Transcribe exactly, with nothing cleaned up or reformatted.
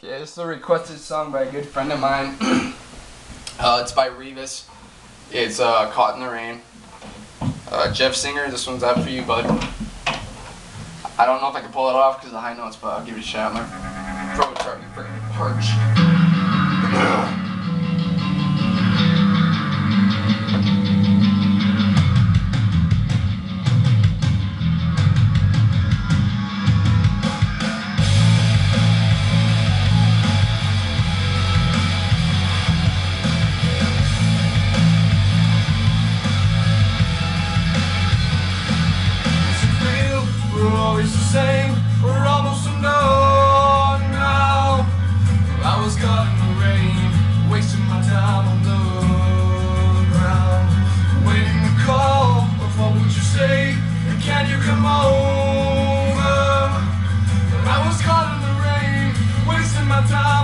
Okay, this is a requested song by a good friend of mine. uh, it's by Revis. It's uh, Caught in the Rain. Uh, Jeff Singer, this one's out for you, bud. I don't know if I can pull it off because of the high notes, but I'll give it a shot. My throat's starting to freaking parch. Same, we're almost unknown now. I was caught in the rain, wasting my time on the ground, waiting the call of what would you say, and can you come over? I was caught in the rain, wasting my time.